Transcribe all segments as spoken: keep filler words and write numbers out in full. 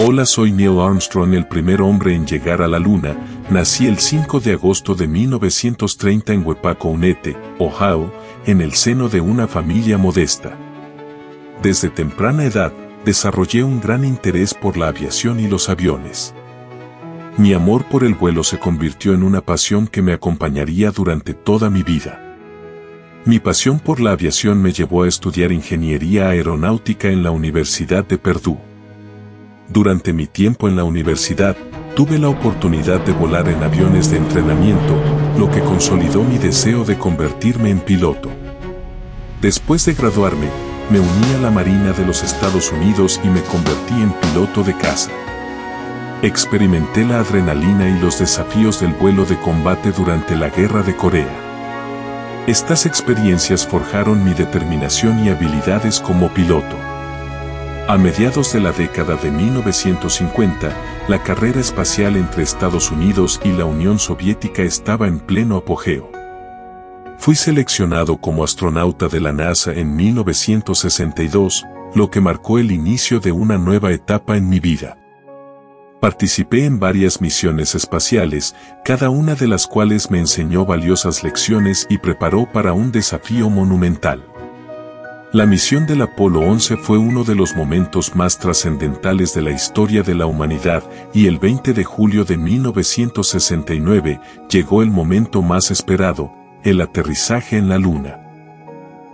Hola, soy Neil Armstrong, el primer hombre en llegar a la Luna. Nací el cinco de agosto de mil novecientos treinta en Wapakoneta, Ohio, en el seno de una familia modesta. Desde temprana edad, desarrollé un gran interés por la aviación y los aviones. Mi amor por el vuelo se convirtió en una pasión que me acompañaría durante toda mi vida. Mi pasión por la aviación me llevó a estudiar ingeniería aeronáutica en la Universidad de Purdue. Durante mi tiempo en la universidad, tuve la oportunidad de volar en aviones de entrenamiento, lo que consolidó mi deseo de convertirme en piloto. Después de graduarme, me uní a la Marina de los Estados Unidos y me convertí en piloto de caza. Experimenté la adrenalina y los desafíos del vuelo de combate durante la Guerra de Corea. Estas experiencias forjaron mi determinación y habilidades como piloto. A mediados de la década de mil novecientos cincuenta, la carrera espacial entre Estados Unidos y la Unión Soviética estaba en pleno apogeo. Fui seleccionado como astronauta de la NASA en mil novecientos sesenta y dos, lo que marcó el inicio de una nueva etapa en mi vida. Participé en varias misiones espaciales, cada una de las cuales me enseñó valiosas lecciones y preparó para un desafío monumental. La misión del Apolo once fue uno de los momentos más trascendentales de la historia de la humanidad y el veinte de julio de mil novecientos sesenta y nueve llegó el momento más esperado, el aterrizaje en la Luna.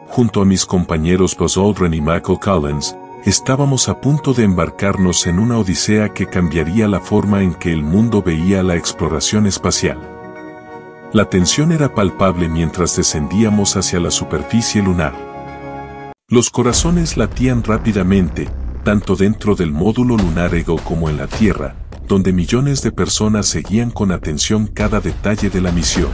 Junto a mis compañeros Buzz Aldrin y Michael Collins, estábamos a punto de embarcarnos en una odisea que cambiaría la forma en que el mundo veía la exploración espacial. La tensión era palpable mientras descendíamos hacia la superficie lunar. Los corazones latían rápidamente, tanto dentro del módulo lunar Eagle como en la Tierra, donde millones de personas seguían con atención cada detalle de la misión.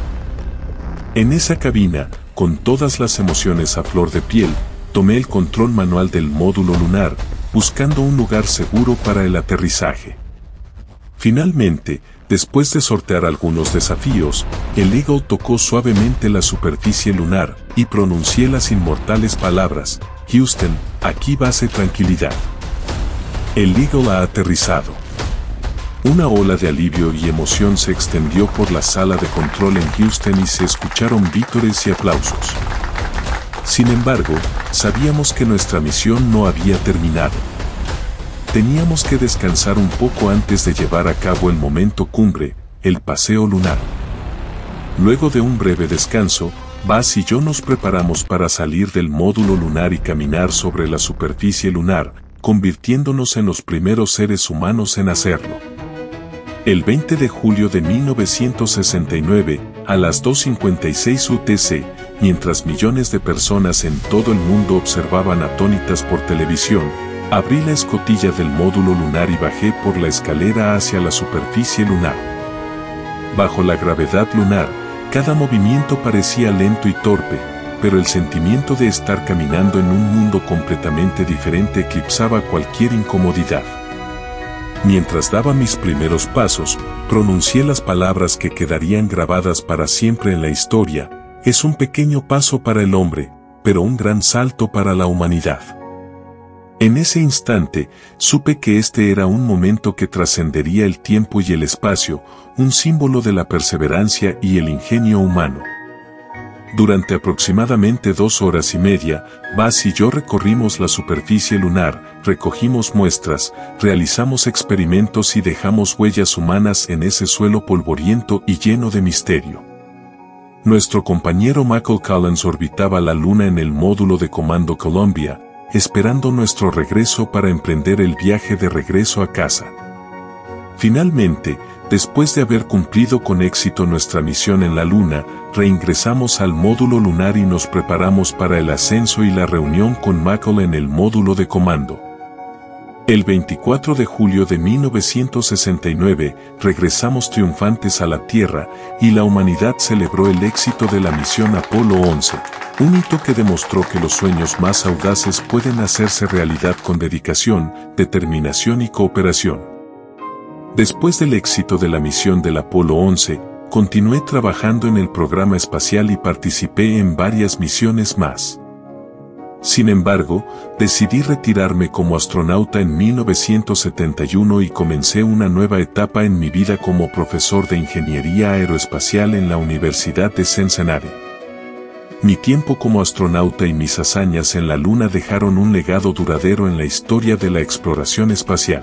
En esa cabina, con todas las emociones a flor de piel, tomé el control manual del módulo lunar, buscando un lugar seguro para el aterrizaje. Finalmente, después de sortear algunos desafíos, el Eagle tocó suavemente la superficie lunar y pronuncié las inmortales palabras, Houston, aquí base tranquilidad. El Eagle ha aterrizado. Una ola de alivio y emoción se extendió por la sala de control en Houston y se escucharon vítores y aplausos. Sin embargo, sabíamos que nuestra misión no había terminado. Teníamos que descansar un poco antes de llevar a cabo el momento cumbre, el paseo lunar. Luego de un breve descanso, Buzz y yo nos preparamos para salir del módulo lunar y caminar sobre la superficie lunar, convirtiéndonos en los primeros seres humanos en hacerlo. El veinte de julio de mil novecientos sesenta y nueve, a las dos cincuenta y seis U T C, mientras millones de personas en todo el mundo observaban atónitas por televisión, abrí la escotilla del módulo lunar y bajé por la escalera hacia la superficie lunar. Bajo la gravedad lunar, cada movimiento parecía lento y torpe, pero el sentimiento de estar caminando en un mundo completamente diferente eclipsaba cualquier incomodidad. Mientras daba mis primeros pasos, pronuncié las palabras que quedarían grabadas para siempre en la historia, es un pequeño paso para el hombre, pero un gran salto para la humanidad. En ese instante, supe que este era un momento que trascendería el tiempo y el espacio, un símbolo de la perseverancia y el ingenio humano. Durante aproximadamente dos horas y media, Buzz y yo recorrimos la superficie lunar, recogimos muestras, realizamos experimentos y dejamos huellas humanas en ese suelo polvoriento y lleno de misterio. Nuestro compañero Michael Collins orbitaba la Luna en el módulo de comando Columbia, esperando nuestro regreso para emprender el viaje de regreso a casa. Finalmente, después de haber cumplido con éxito nuestra misión en la Luna, reingresamos al módulo lunar y nos preparamos para el ascenso y la reunión con Michael en el módulo de comando. El veinticuatro de julio de mil novecientos sesenta y nueve, regresamos triunfantes a la Tierra y la humanidad celebró el éxito de la misión Apolo once, un hito que demostró que los sueños más audaces pueden hacerse realidad con dedicación, determinación y cooperación. Después del éxito de la misión del Apolo once, continué trabajando en el programa espacial y participé en varias misiones más. Sin embargo, decidí retirarme como astronauta en mil novecientos setenta y uno y comencé una nueva etapa en mi vida como profesor de ingeniería aeroespacial en la Universidad de Cincinnati. Mi tiempo como astronauta y mis hazañas en la Luna dejaron un legado duradero en la historia de la exploración espacial.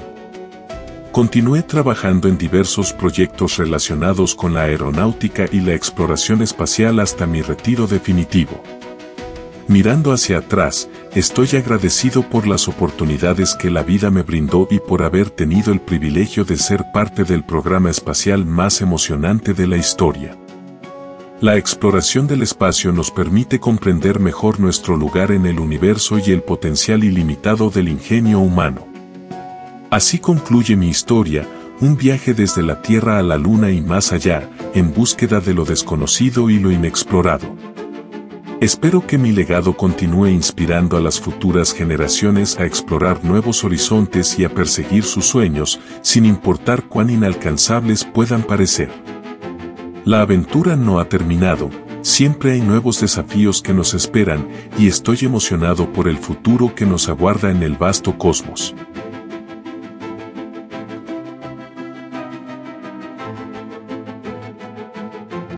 Continué trabajando en diversos proyectos relacionados con la aeronáutica y la exploración espacial hasta mi retiro definitivo. Mirando hacia atrás, estoy agradecido por las oportunidades que la vida me brindó y por haber tenido el privilegio de ser parte del programa espacial más emocionante de la historia. La exploración del espacio nos permite comprender mejor nuestro lugar en el universo y el potencial ilimitado del ingenio humano. Así concluye mi historia, un viaje desde la Tierra a la Luna y más allá, en búsqueda de lo desconocido y lo inexplorado. Espero que mi legado continúe inspirando a las futuras generaciones a explorar nuevos horizontes y a perseguir sus sueños, sin importar cuán inalcanzables puedan parecer. La aventura no ha terminado, siempre hay nuevos desafíos que nos esperan, y estoy emocionado por el futuro que nos aguarda en el vasto cosmos.